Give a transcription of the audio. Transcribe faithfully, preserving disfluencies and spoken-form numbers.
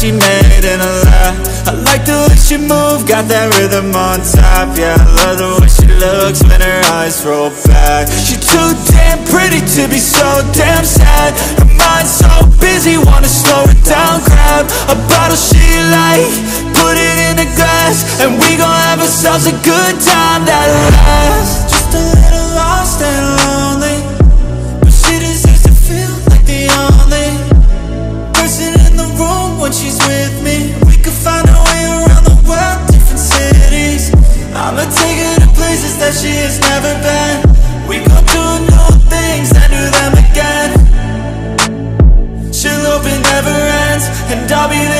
she made in a lie. I like the way she move, got that rhythm on top. Yeah, I love the way she looks when her eyes roll back. She too damn pretty to be so damn sad. Her mind's so busy, wanna slow it down. Grab a bottle she like, put it in a glass, and we gon' have ourselves a good time that lasts. Just a little lost and lonely, but she deserves to feel like the only person in the room when she's with me. We could find our way around the world, different cities. I'ma take her to places that she has never been. We go do new things that do them again. She'll hope it never ends, and I'll be there.